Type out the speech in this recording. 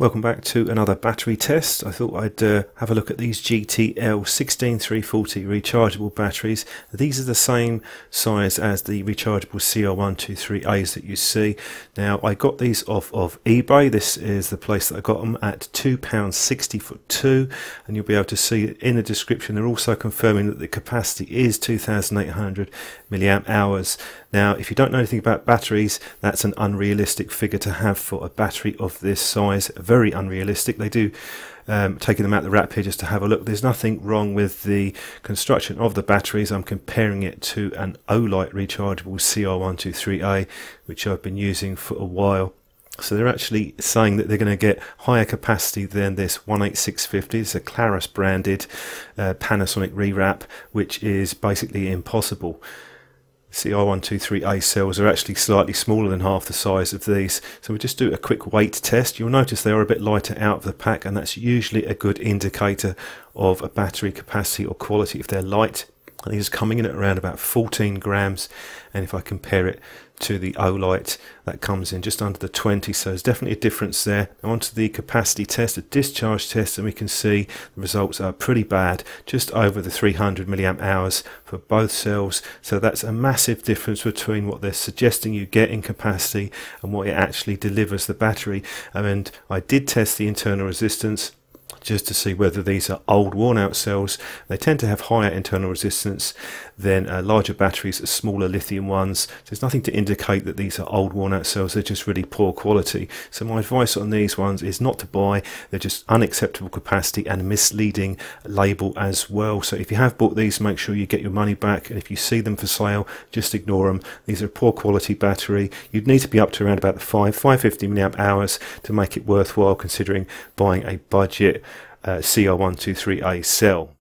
Welcome back to another battery test. I thought I'd have a look at these GTL 16340 rechargeable batteries. These are the same size as the rechargeable CR123As that you see. Now I got these off of eBay. This is the place that I got them at £2.60 for two, and you'll be able to see in the description they're also confirming that the capacity is 2,800 milliamp hours. Now if you don't know anything about batteries, that's an unrealistic figure to have for a battery of this size. Very unrealistic. They do taking them out the wrap here just to have a look. There's nothing wrong with the construction of the batteries. I'm comparing it to an Olight rechargeable CR123A, which I've been using for a while. So they're actually saying that they're going to get higher capacity than this 18650. It's a Clarus branded Panasonic rewrap, which is basically impossible. CR123A cells are actually slightly smaller than half the size of these, so we just do a quick weight test. You'll notice they are a bit lighter out of the pack, and that's usually a good indicator of a battery capacity or quality if they're light. And these are coming in at around about 14 grams, and if I compare it to the Olight, that comes in just under the 20, so there's definitely a difference there. Now onto the capacity test, a discharge test, and we can see the results are pretty bad, just over the 300 milliamp hours for both cells. So that's a massive difference between what they're suggesting you get in capacity and what it actually delivers the battery. And I did test the internal resistance just to see whether these are old worn out cells. They tend to have higher internal resistance than larger batteries, smaller lithium ones. So there's nothing to indicate that these are old worn out cells, they're just really poor quality. So my advice on these ones is not to buy. They're just unacceptable capacity and a misleading label as well. So if you have bought these, make sure you get your money back, and if you see them for sale, just ignore them. These are a poor quality battery. You'd need to be up to around about the 550 milliamp hours to make it worthwhile considering buying a budget CR123A cell.